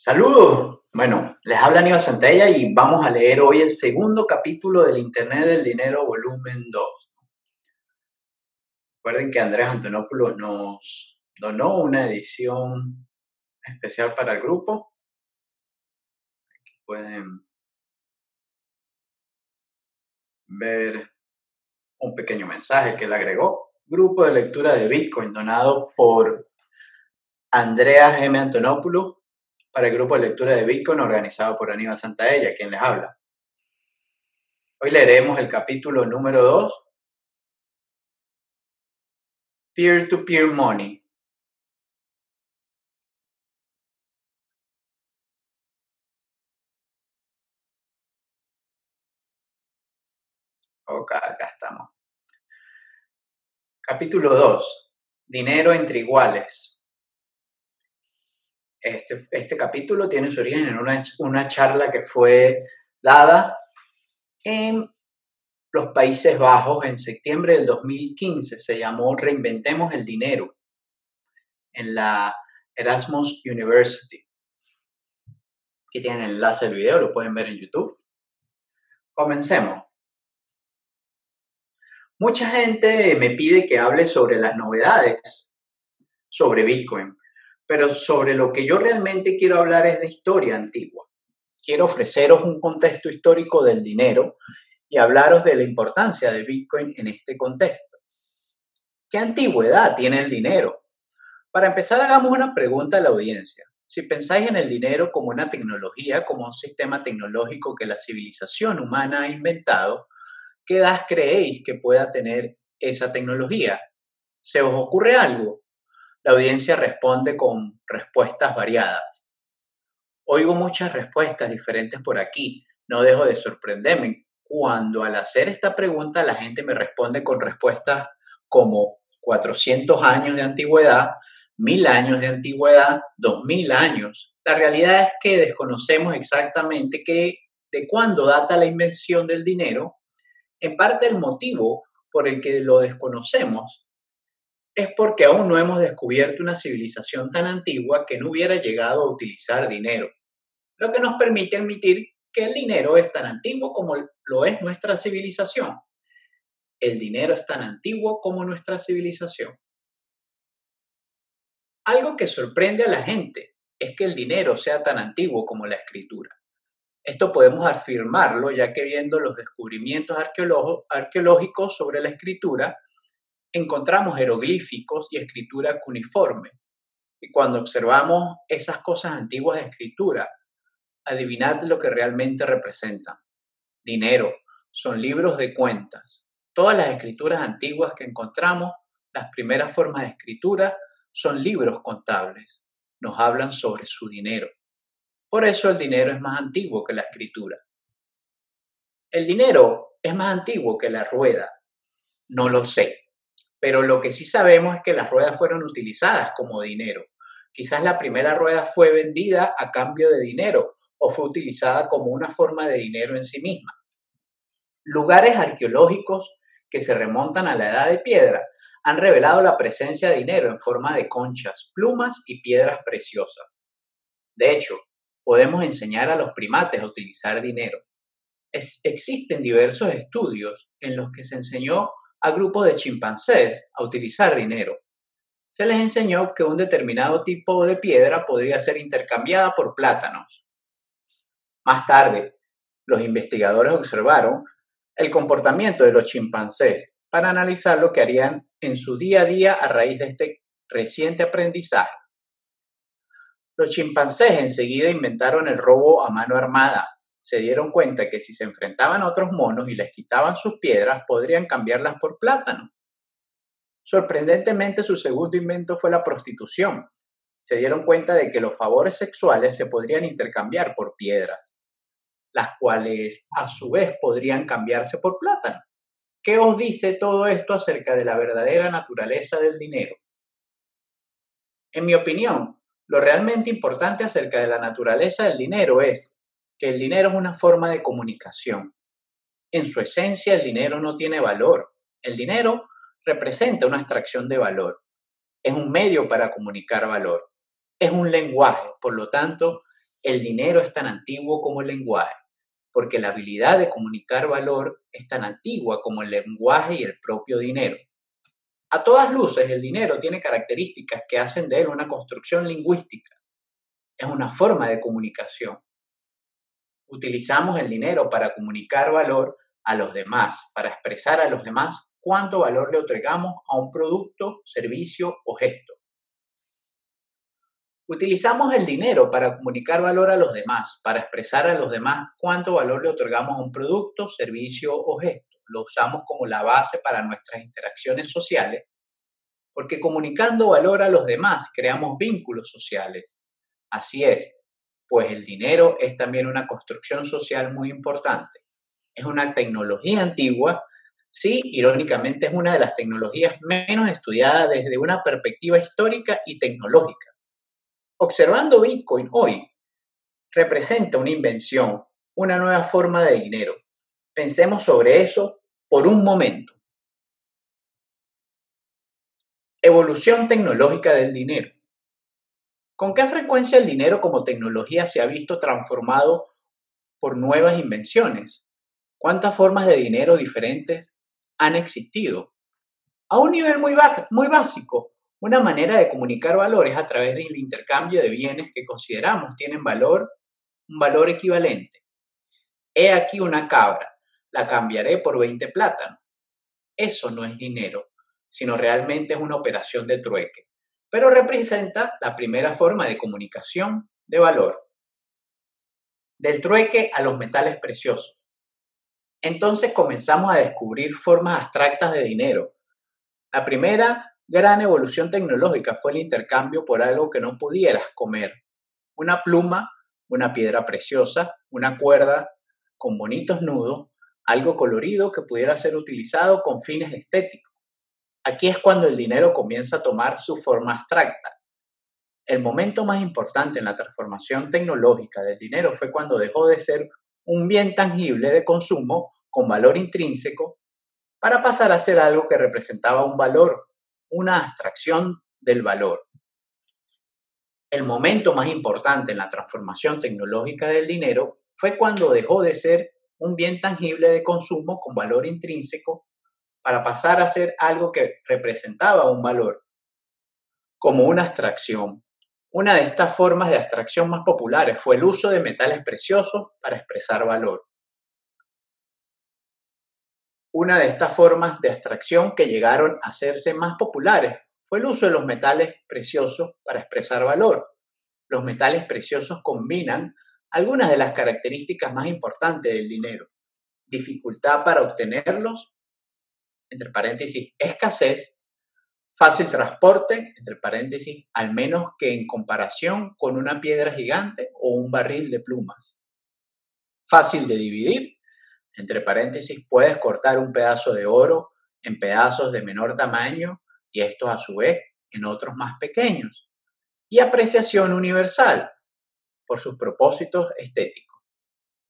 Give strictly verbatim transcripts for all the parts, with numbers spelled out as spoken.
Saludos. Bueno, les habla Aníbal Santaella y vamos a leer hoy el segundo capítulo del Internet del Dinero, volumen dos. Recuerden que Andreas Antonopoulos nos donó una edición especial para el grupo. Aquí pueden ver un pequeño mensaje que le agregó. Grupo de lectura de Bitcoin donado por Andreas M. Antonopoulos para el grupo de lectura de Bitcoin organizado por Aníbal Santaella, quien les habla. Hoy leeremos el capítulo número dos, Peer-to-peer Money. Ok, acá estamos. Capítulo dos, Dinero entre Iguales. Este, este capítulo tiene su origen en una, una charla que fue dada en los Países Bajos en septiembre del dos mil quince. Se llamó Reinventemos el Dinero en la Erasmus University. Aquí tienen el enlace del video, lo pueden ver en YouTube. Comencemos. Mucha gente me pide que hable sobre las novedades sobre Bitcoin. Pero sobre lo que yo realmente quiero hablar es de historia antigua. Quiero ofreceros un contexto histórico del dinero y hablaros de la importancia de Bitcoin en este contexto. ¿Qué antigüedad tiene el dinero? Para empezar, hagamos una pregunta a la audiencia. Si pensáis en el dinero como una tecnología, como un sistema tecnológico que la civilización humana ha inventado, ¿qué edad creéis que pueda tener esa tecnología? ¿Se os ocurre algo? La audiencia responde con respuestas variadas. Oigo muchas respuestas diferentes por aquí. No dejo de sorprenderme cuando al hacer esta pregunta la gente me responde con respuestas como cuatrocientos años de antigüedad, mil años de antigüedad, dos mil años. La realidad es que desconocemos exactamente que, de cuándo data la invención del dinero. En parte el motivo por el que lo desconocemos es porque aún no hemos descubierto una civilización tan antigua que no hubiera llegado a utilizar dinero, lo que nos permite admitir que el dinero es tan antiguo como lo es nuestra civilización. El dinero es tan antiguo como nuestra civilización. Algo que sorprende a la gente es que el dinero sea tan antiguo como la escritura. Esto podemos afirmarlo ya que viendo los descubrimientos arqueológicos sobre la escritura, encontramos jeroglíficos y escritura cuneiforme. Y cuando observamos esas cosas antiguas de escritura, adivinad lo que realmente representan. Dinero, son libros de cuentas. Todas las escrituras antiguas que encontramos, las primeras formas de escritura, son libros contables. Nos hablan sobre su dinero. Por eso el dinero es más antiguo que la escritura. El dinero es más antiguo que la rueda. No lo sé. Pero lo que sí sabemos es que las ruedas fueron utilizadas como dinero. Quizás la primera rueda fue vendida a cambio de dinero o fue utilizada como una forma de dinero en sí misma. Lugares arqueológicos que se remontan a la edad de piedra han revelado la presencia de dinero en forma de conchas, plumas y piedras preciosas. De hecho, podemos enseñar a los primates a utilizar dinero. Es, existen diversos estudios en los que se enseñó a grupos de chimpancés a utilizar dinero. Se les enseñó que un determinado tipo de piedra podría ser intercambiada por plátanos. Más tarde, los investigadores observaron el comportamiento de los chimpancés para analizar lo que harían en su día a día a raíz de este reciente aprendizaje. Los chimpancés enseguida inventaron el robo a mano armada. Se dieron cuenta que si se enfrentaban a otros monos y les quitaban sus piedras, podrían cambiarlas por plátano. Sorprendentemente, su segundo invento fue la prostitución. Se dieron cuenta de que los favores sexuales se podrían intercambiar por piedras, las cuales a su vez podrían cambiarse por plátano. ¿Qué os dice todo esto acerca de la verdadera naturaleza del dinero? En mi opinión, lo realmente importante acerca de la naturaleza del dinero es que el dinero es una forma de comunicación. En su esencia, el dinero no tiene valor. El dinero representa una abstracción de valor. Es un medio para comunicar valor. Es un lenguaje, por lo tanto, el dinero es tan antiguo como el lenguaje, porque la habilidad de comunicar valor es tan antigua como el lenguaje y el propio dinero. A todas luces, el dinero tiene características que hacen de él una construcción lingüística. Es una forma de comunicación. Utilizamos el dinero para comunicar valor a los demás, para expresar a los demás cuánto valor le otorgamos a un producto, servicio o gesto. Utilizamos el dinero para comunicar valor a los demás, para expresar a los demás cuánto valor le otorgamos a un producto, servicio o gesto. Lo usamos como la base para nuestras interacciones sociales, porque comunicando valor a los demás creamos vínculos sociales. Así es, pues el dinero es también una construcción social muy importante. Es una tecnología antigua, sí, irónicamente es una de las tecnologías menos estudiadas desde una perspectiva histórica y tecnológica. Observando Bitcoin hoy, representa una invención, una nueva forma de dinero. Pensemos sobre eso por un momento. Evolución tecnológica del dinero. ¿Con qué frecuencia el dinero como tecnología se ha visto transformado por nuevas invenciones? ¿Cuántas formas de dinero diferentes han existido? A un nivel muy, muy básico, una manera de comunicar valores a través del intercambio de bienes que consideramos tienen valor, un valor equivalente. He aquí una cabra, la cambiaré por veinte plátanos. Eso no es dinero, sino realmente es una operación de trueque, pero representa la primera forma de comunicación de valor. Del trueque a los metales preciosos. Entonces comenzamos a descubrir formas abstractas de dinero. La primera gran evolución tecnológica fue el intercambio por algo que no pudieras comer. Una pluma, una piedra preciosa, una cuerda con bonitos nudos, algo colorido que pudiera ser utilizado con fines estéticos. Aquí es cuando el dinero comienza a tomar su forma abstracta. El momento más importante en la transformación tecnológica del dinero fue cuando dejó de ser un bien tangible de consumo con valor intrínseco para pasar a ser algo que representaba un valor, una abstracción del valor. El momento más importante en la transformación tecnológica del dinero fue cuando dejó de ser un bien tangible de consumo con valor intrínseco para pasar a ser algo que representaba un valor, como una abstracción. Una de estas formas de abstracción más populares fue el uso de metales preciosos para expresar valor. Una de estas formas de abstracción que llegaron a hacerse más populares fue el uso de los metales preciosos para expresar valor. Los metales preciosos combinan algunas de las características más importantes del dinero. Dificultad para obtenerlos, entre paréntesis, escasez, fácil transporte, entre paréntesis, al menos que en comparación con una piedra gigante o un barril de plumas. Fácil de dividir, entre paréntesis, puedes cortar un pedazo de oro en pedazos de menor tamaño y estos a su vez en otros más pequeños. Y apreciación universal por sus propósitos estéticos.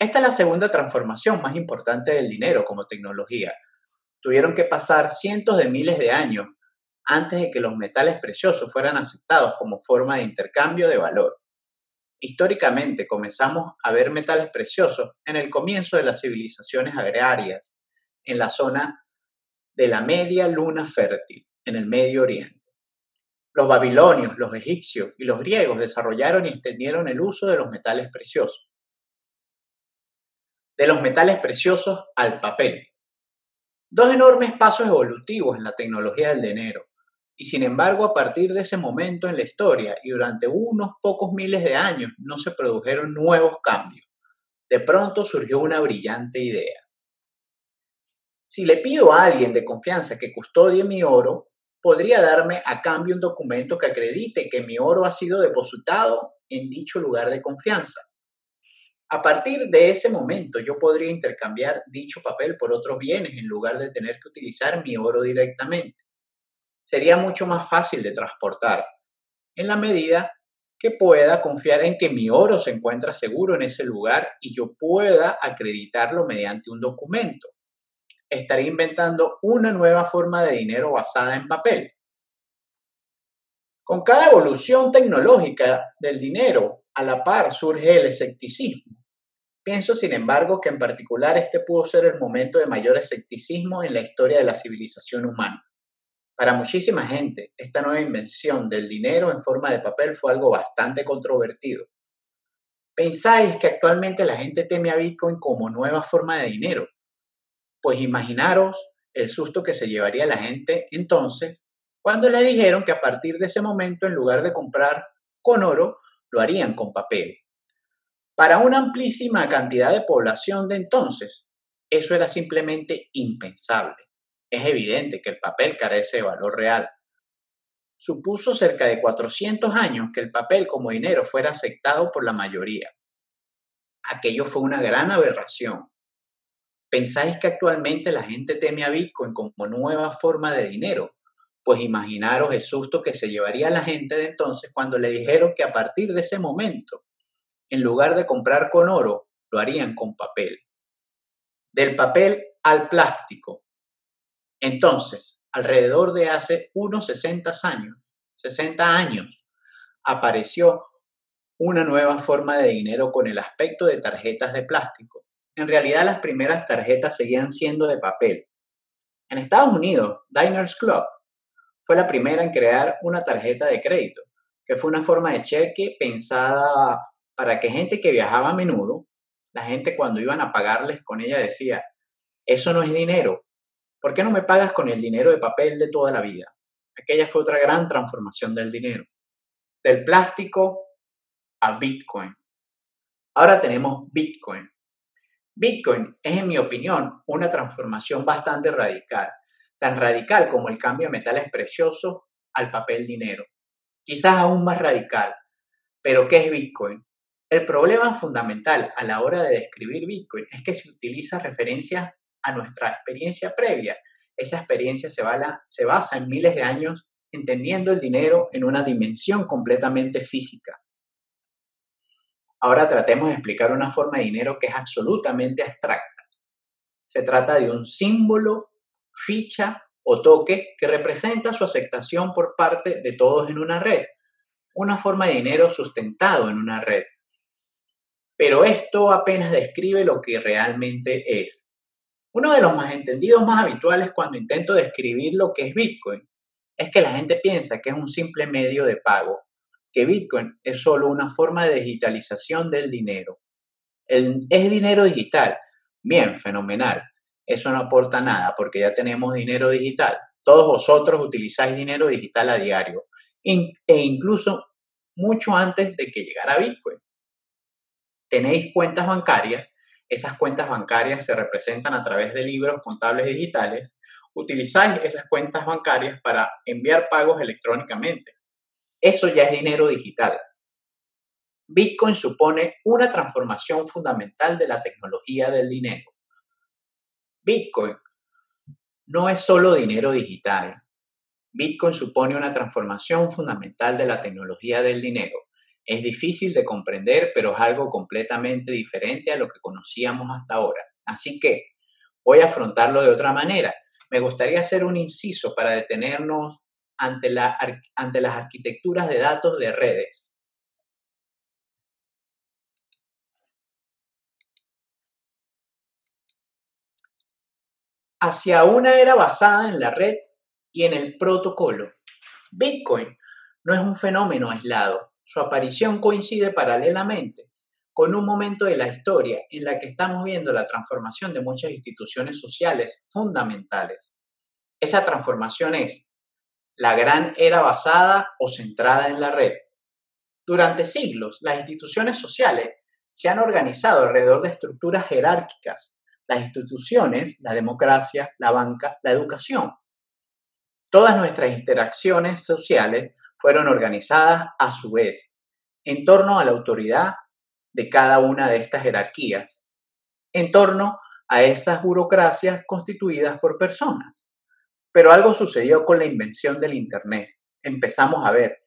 Esta es la segunda transformación más importante del dinero como tecnología. Tuvieron que pasar cientos de miles de años antes de que los metales preciosos fueran aceptados como forma de intercambio de valor. Históricamente comenzamos a ver metales preciosos en el comienzo de las civilizaciones agrarias, en la zona de la media luna fértil, en el Medio Oriente. Los babilonios, los egipcios y los griegos desarrollaron y extendieron el uso de los metales preciosos. De los metales preciosos al papel. Dos enormes pasos evolutivos en la tecnología del dinero. Y sin embargo, a partir de ese momento en la historia y durante unos pocos miles de años no se produjeron nuevos cambios. De pronto surgió una brillante idea. Si le pido a alguien de confianza que custodie mi oro, podría darme a cambio un documento que acredite que mi oro ha sido depositado en dicho lugar de confianza. A partir de ese momento yo podría intercambiar dicho papel por otros bienes en lugar de tener que utilizar mi oro directamente. Sería mucho más fácil de transportar, en la medida que pueda confiar en que mi oro se encuentra seguro en ese lugar y yo pueda acreditarlo mediante un documento. Estaré inventando una nueva forma de dinero basada en papel. Con cada evolución tecnológica del dinero, a la par surge el escepticismo. Pienso, sin embargo, que en particular este pudo ser el momento de mayor escepticismo en la historia de la civilización humana. Para muchísima gente, esta nueva invención del dinero en forma de papel fue algo bastante controvertido. ¿Pensáis que actualmente la gente teme a Bitcoin como nueva forma de dinero? Pues imaginaros el susto que se llevaría la gente entonces cuando le dijeron que a partir de ese momento, en lugar de comprar con oro, lo harían con papel. Para una amplísima cantidad de población de entonces, eso era simplemente impensable. Es evidente que el papel carece de valor real. Supuso cerca de cuatrocientos años que el papel como dinero fuera aceptado por la mayoría. Aquello fue una gran aberración. ¿Pensáis que actualmente la gente teme a Bitcoin como nueva forma de dinero? Pues imaginaros el susto que se llevaría la gente de entonces cuando le dijeron que a partir de ese momento, en lugar de comprar con oro, lo harían con papel. Del papel al plástico. Entonces, alrededor de hace unos sesenta años, sesenta años, apareció una nueva forma de dinero con el aspecto de tarjetas de plástico. En realidad, las primeras tarjetas seguían siendo de papel. En Estados Unidos, Diners Club fue la primera en crear una tarjeta de crédito, que fue una forma de cheque pensada para que gente que viajaba a menudo, la gente cuando iban a pagarles con ella decía, eso no es dinero. ¿Por qué no me pagas con el dinero de papel de toda la vida? Aquella fue otra gran transformación del dinero. Del plástico a Bitcoin. Ahora tenemos Bitcoin. Bitcoin es, en mi opinión, una transformación bastante radical. Tan radical como el cambio de metales preciosos al papel dinero. Quizás aún más radical. ¿Pero qué es Bitcoin? El problema fundamental a la hora de describir Bitcoin es que se utiliza referencias a nuestra experiencia previa. Esa experiencia se, bala, se basa en miles de años entendiendo el dinero en una dimensión completamente física. Ahora tratemos de explicar una forma de dinero que es absolutamente abstracta. Se trata de un símbolo, ficha o toque que representa su aceptación por parte de todos en una red. Una forma de dinero sustentado en una red. Pero esto apenas describe lo que realmente es. Uno de los malentendidos más habituales cuando intento describir lo que es Bitcoin es que la gente piensa que es un simple medio de pago, que Bitcoin es solo una forma de digitalización del dinero. El, es dinero digital. Bien, fenomenal. Eso no aporta nada porque ya tenemos dinero digital. Todos vosotros utilizáis dinero digital a diario in, e incluso mucho antes de que llegara Bitcoin. Tenéis cuentas bancarias. Esas cuentas bancarias se representan a través de libros contables digitales. Utilizáis esas cuentas bancarias para enviar pagos electrónicamente. Eso ya es dinero digital. Bitcoin supone una transformación fundamental de la tecnología del dinero. Bitcoin no es solo dinero digital. Bitcoin supone una transformación fundamental de la tecnología del dinero. Es difícil de comprender, pero es algo completamente diferente a lo que conocíamos hasta ahora. Así que voy a afrontarlo de otra manera. Me gustaría hacer un inciso para detenernos ante, la, ante las arquitecturas de datos de redes. Hacia una era basada en la red y en el protocolo. Bitcoin no es un fenómeno aislado. Su aparición coincide paralelamente con un momento de la historia en la que estamos viendo la transformación de muchas instituciones sociales fundamentales. Esa transformación es la gran era basada o centrada en la red. Durante siglos, las instituciones sociales se han organizado alrededor de estructuras jerárquicas. Las instituciones, la democracia, la banca, la educación. Todas nuestras interacciones sociales fueron organizadas a su vez en torno a la autoridad de cada una de estas jerarquías, en torno a esas burocracias constituidas por personas. Pero algo sucedió con la invención del Internet. Empezamos a ver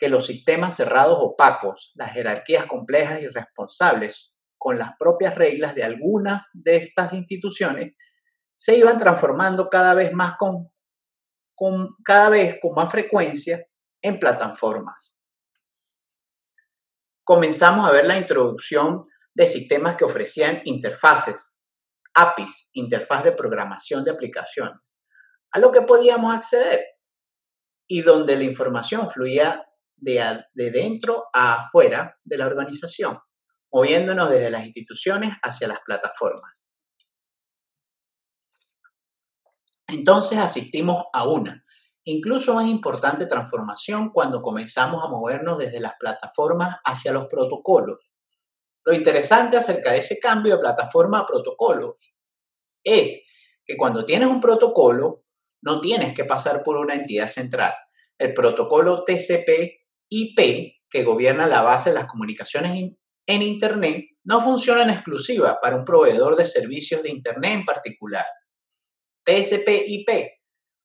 que los sistemas cerrados opacos, las jerarquías complejas y responsables con las propias reglas de algunas de estas instituciones, se iban transformando cada vez más con, con, cada vez con más frecuencia en plataformas. Comenzamos a ver la introducción de sistemas que ofrecían interfaces, A P Is, interfaz de programación de aplicaciones, a lo que podíamos acceder y donde la información fluía de, de dentro a afuera de la organización, moviéndonos desde las instituciones hacia las plataformas. Entonces asistimos a una, incluso más importante transformación cuando comenzamos a movernos desde las plataformas hacia los protocolos. Lo interesante acerca de ese cambio de plataforma a protocolo es que cuando tienes un protocolo, no tienes que pasar por una entidad central. El protocolo T C P I P, que gobierna la base de las comunicaciones en Internet, no funciona en exclusiva para un proveedor de servicios de Internet en particular. T C P I P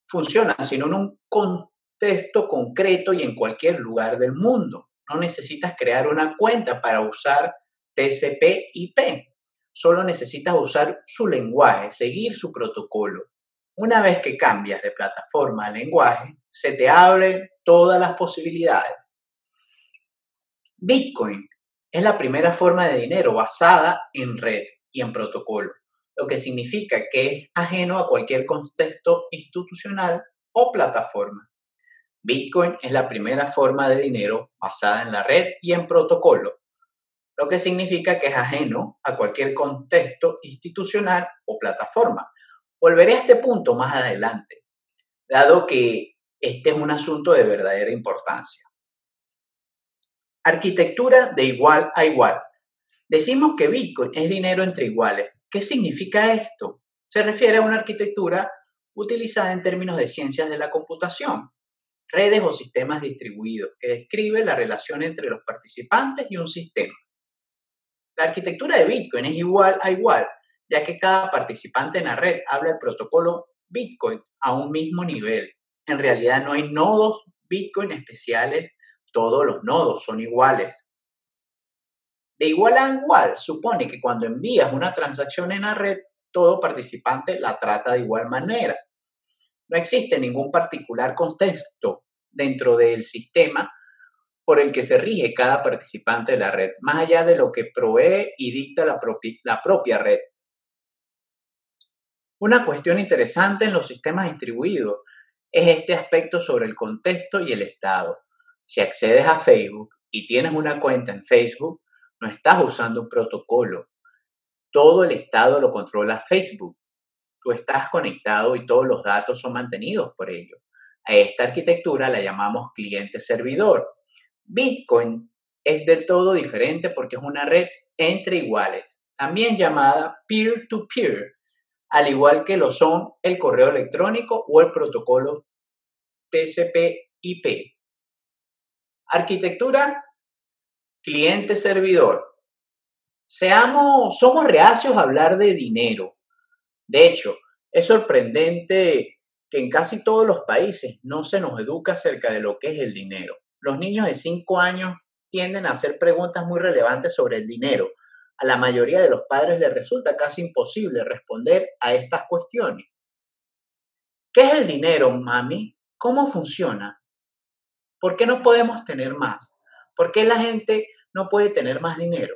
funciona sino en un contexto concreto y en cualquier lugar del mundo. No necesitas crear una cuenta para usar T C P I P. Solo necesitas usar su lenguaje, seguir su protocolo. Una vez que cambias de plataforma a lenguaje, se te abren todas las posibilidades. Bitcoin es la primera forma de dinero basada en red y en protocolo, lo que significa que es ajeno a cualquier contexto institucional o plataforma. Bitcoin es la primera forma de dinero basada en la red y en protocolo, lo que significa que es ajeno a cualquier contexto institucional o plataforma. Volveré a este punto más adelante, dado que este es un asunto de verdadera importancia. Arquitectura de igual a igual. Decimos que Bitcoin es dinero entre iguales. ¿Qué significa esto? Se refiere a una arquitectura utilizada en términos de ciencias de la computación, redes o sistemas distribuidos, que describe la relación entre los participantes y un sistema. La arquitectura de Bitcoin es igual a igual, ya que cada participante en la red habla el protocolo Bitcoin a un mismo nivel. En realidad no hay nodos Bitcoin especiales, todos los nodos son iguales. De igual a igual supone que cuando envías una transacción en la red, todo participante la trata de igual manera. No existe ningún particular contexto dentro del sistema por el que se rige cada participante de la red, más allá de lo que provee y dicta la, propi- la propia red. Una cuestión interesante en los sistemas distribuidos es este aspecto sobre el contexto y el estado. Si accedes a Facebook y tienes una cuenta en Facebook, no estás usando un protocolo. Todo el estado lo controla Facebook. Tú estás conectado y todos los datos son mantenidos por ello. A esta arquitectura la llamamos cliente-servidor. Bitcoin es del todo diferente porque es una red entre iguales, también llamada peer-to-peer, al igual que lo son el correo electrónico o el protocolo T C P I P. Arquitectura cliente-servidor. Seamos, somos reacios a hablar de dinero. De hecho, es sorprendente que en casi todos los países no se nos educa acerca de lo que es el dinero. Los niños de cinco años tienden a hacer preguntas muy relevantes sobre el dinero. A la mayoría de los padres les resulta casi imposible responder a estas cuestiones. ¿Qué es el dinero, mami? ¿Cómo funciona? ¿Por qué no podemos tener más? ¿Por qué la gente no puede tener más dinero?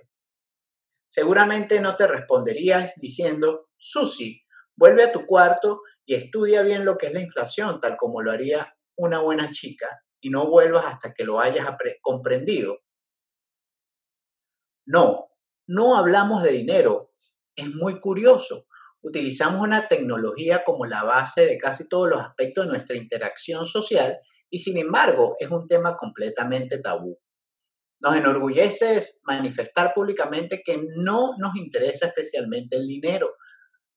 Seguramente no te responderías diciendo, Susi, vuelve a tu cuarto y estudia bien lo que es la inflación, tal como lo haría una buena chica, y no vuelvas hasta que lo hayas comprendido. No, no hablamos de dinero. Es muy curioso. Utilizamos una tecnología como la base de casi todos los aspectos de nuestra interacción social y, sin embargo, es un tema completamente tabú. Nos enorgullece manifestar públicamente que no nos interesa especialmente el dinero,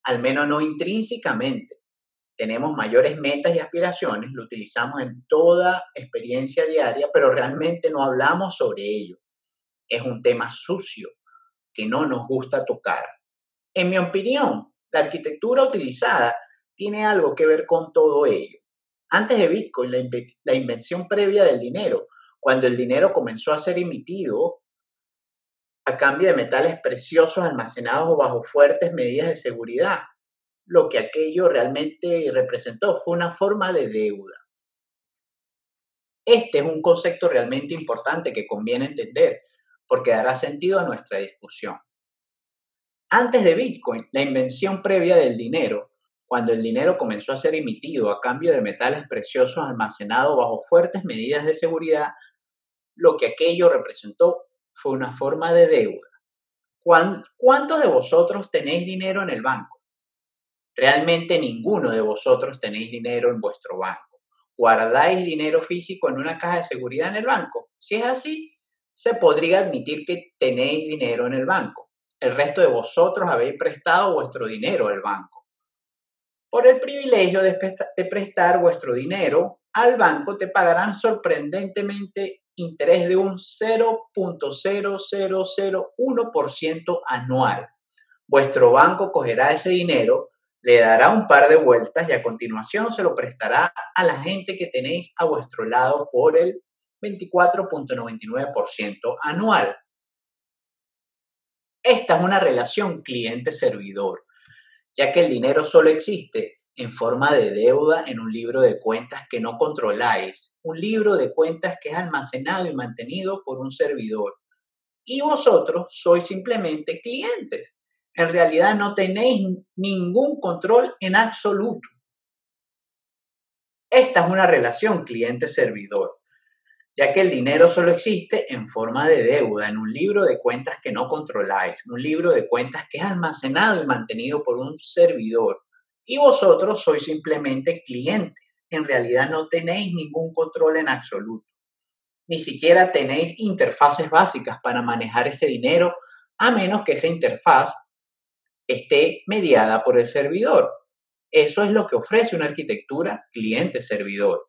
al menos no intrínsecamente. Tenemos mayores metas y aspiraciones, lo utilizamos en toda experiencia diaria, pero realmente no hablamos sobre ello. Es un tema sucio que no nos gusta tocar. En mi opinión, la arquitectura utilizada tiene algo que ver con todo ello. Antes de Bitcoin, la, inve- la invención previa del dinero, cuando el dinero comenzó a ser emitido a cambio de metales preciosos almacenados bajo fuertes medidas de seguridad, lo que aquello realmente representó fue una forma de deuda. Este es un concepto realmente importante que conviene entender porque dará sentido a nuestra discusión. Antes de Bitcoin, la invención previa del dinero, cuando el dinero comenzó a ser emitido a cambio de metales preciosos almacenados bajo fuertes medidas de seguridad, lo que aquello representó fue una forma de deuda. ¿Cuántos de vosotros tenéis dinero en el banco? Realmente ninguno de vosotros tenéis dinero en vuestro banco. ¿Guardáis dinero físico en una caja de seguridad en el banco? Si es así, se podría admitir que tenéis dinero en el banco. El resto de vosotros habéis prestado vuestro dinero al banco. Por el privilegio de, de prestar vuestro dinero al banco te pagarán sorprendentemente interés de un cero punto cero cero cero uno por ciento anual. Vuestro banco cogerá ese dinero, le dará un par de vueltas y a continuación se lo prestará a la gente que tenéis a vuestro lado por el veinticuatro punto noventa y nueve por ciento anual. Esta es una relación cliente-servidor, ya que el dinero solo existe en forma de deuda en un libro de cuentas que no controláis, un libro de cuentas que es almacenado y mantenido por un servidor. Y vosotros sois simplemente clientes. En realidad no tenéis ningún control en absoluto. Esta es una relación cliente-servidor, ya que el dinero solo existe en forma de deuda, en un libro de cuentas que no controláis, un libro de cuentas que es almacenado y mantenido por un servidor. Y vosotros sois simplemente clientes. En realidad no tenéis ningún control en absoluto. Ni siquiera tenéis interfaces básicas para manejar ese dinero, a menos que esa interfaz esté mediada por el servidor. Eso es lo que ofrece una arquitectura cliente-servidor.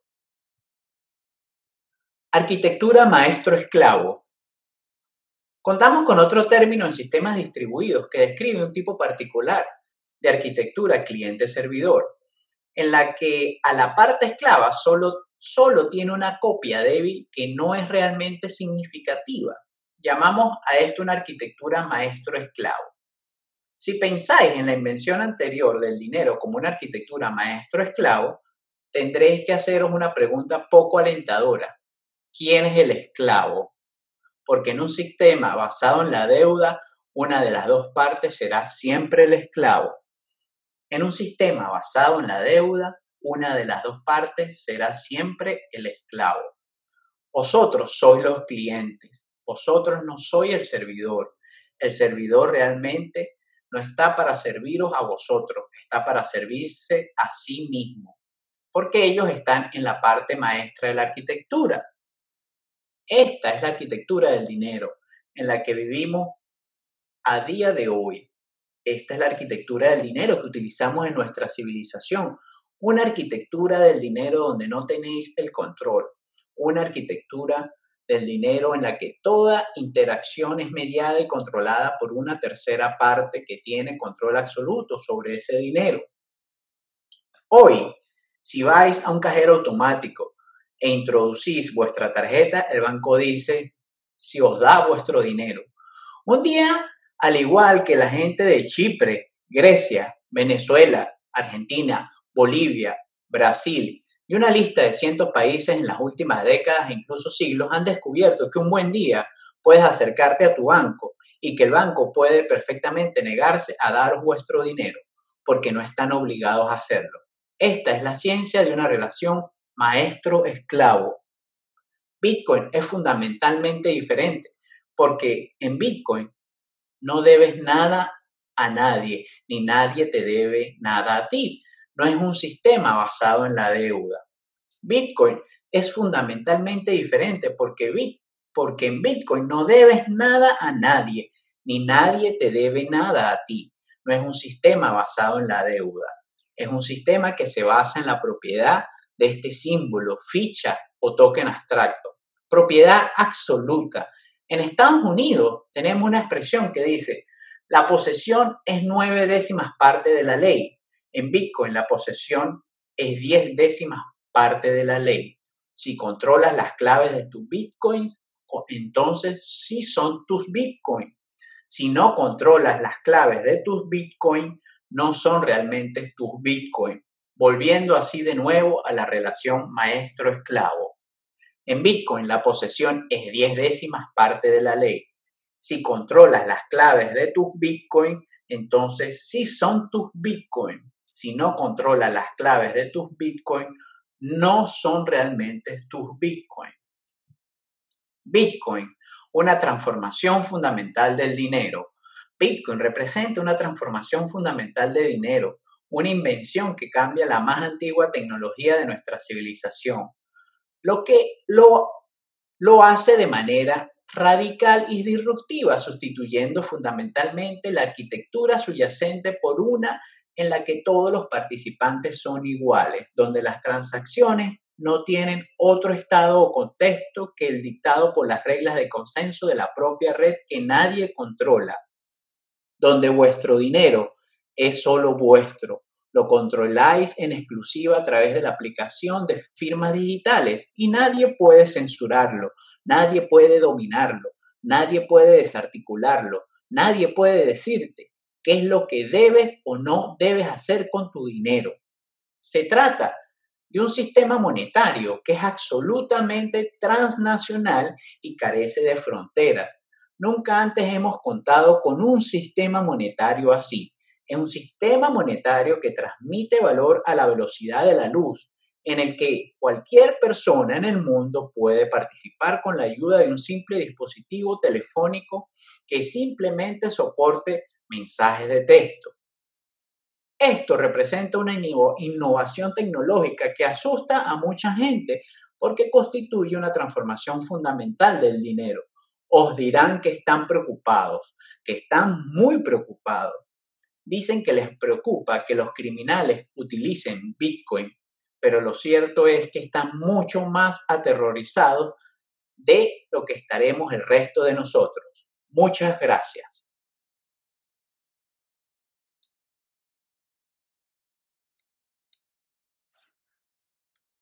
Arquitectura maestro-esclavo. Contamos con otro término en sistemas distribuidos que describe un tipo particular de arquitectura cliente-servidor, en la que a la parte esclava solo, solo tiene una copia débil que no es realmente significativa. Llamamos a esto una arquitectura maestro-esclavo. Si pensáis en la invención anterior del dinero como una arquitectura maestro-esclavo, tendréis que haceros una pregunta poco alentadora. ¿Quién es el esclavo? Porque en un sistema basado en la deuda, una de las dos partes será siempre el esclavo. En un sistema basado en la deuda, una de las dos partes será siempre el esclavo. Vosotros sois los clientes, vosotros no sois el servidor. El servidor realmente no está para serviros a vosotros, está para servirse a sí mismo, porque ellos están en la parte maestra de la arquitectura. Esta es la arquitectura del dinero en la que vivimos a día de hoy. Esta es la arquitectura del dinero que utilizamos en nuestra civilización. Una arquitectura del dinero donde no tenéis el control. Una arquitectura del dinero en la que toda interacción es mediada y controlada por una tercera parte que tiene control absoluto sobre ese dinero. Hoy, si vais a un cajero automático e introducís vuestra tarjeta, el banco dice si os da vuestro dinero. Un día, al igual que la gente de Chipre, Grecia, Venezuela, Argentina, Bolivia, Brasil y una lista de cientos países en las últimas décadas e incluso siglos han descubierto que un buen día puedes acercarte a tu banco y que el banco puede perfectamente negarse a daros vuestro dinero porque no están obligados a hacerlo. Esta es la ciencia de una relación maestro-esclavo. Bitcoin es fundamentalmente diferente porque en Bitcoin no debes nada a nadie, ni nadie te debe nada a ti. No es un sistema basado en la deuda. Bitcoin es fundamentalmente diferente porque, bit, porque en Bitcoin no debes nada a nadie, ni nadie te debe nada a ti. No es un sistema basado en la deuda. Es un sistema que se basa en la propiedad de este símbolo, ficha o token abstracto. Propiedad absoluta. En Estados Unidos tenemos una expresión que dice la posesión es nueve décimas parte de la ley. En Bitcoin la posesión es diez décimas parte de la ley. Si controlas las claves de tus Bitcoins, entonces sí son tus Bitcoins. Si no controlas las claves de tus Bitcoins, no son realmente tus Bitcoins. Volviendo así de nuevo a la relación maestro-esclavo. En Bitcoin la posesión es diez décimas parte de la ley. Si controlas las claves de tus Bitcoin, entonces sí son tus Bitcoin. Si no controlas las claves de tus Bitcoin, no son realmente tus Bitcoin. Bitcoin, una transformación fundamental del dinero. Bitcoin representa una transformación fundamental de dinero, una invención que cambia la más antigua tecnología de nuestra civilización, lo que lo, lo hace de manera radical y disruptiva, sustituyendo fundamentalmente la arquitectura subyacente por una en la que todos los participantes son iguales, donde las transacciones no tienen otro estado o contexto que el dictado por las reglas de consenso de la propia red que nadie controla, donde vuestro dinero es solo vuestro, lo controláis en exclusiva a través de la aplicación de firmas digitales y nadie puede censurarlo, nadie puede dominarlo, nadie puede desarticularlo, nadie puede decirte qué es lo que debes o no debes hacer con tu dinero. Se trata de un sistema monetario que es absolutamente transnacional y carece de fronteras. Nunca antes hemos contado con un sistema monetario así. Es un sistema monetario que transmite valor a la velocidad de la luz, en el que cualquier persona en el mundo puede participar con la ayuda de un simple dispositivo telefónico que simplemente soporte mensajes de texto. Esto representa una innovación tecnológica que asusta a mucha gente porque constituye una transformación fundamental del dinero. Os dirán que están preocupados, que están muy preocupados. Dicen que les preocupa que los criminales utilicen Bitcoin, pero lo cierto es que están mucho más aterrorizados de lo que estaremos el resto de nosotros. Muchas gracias.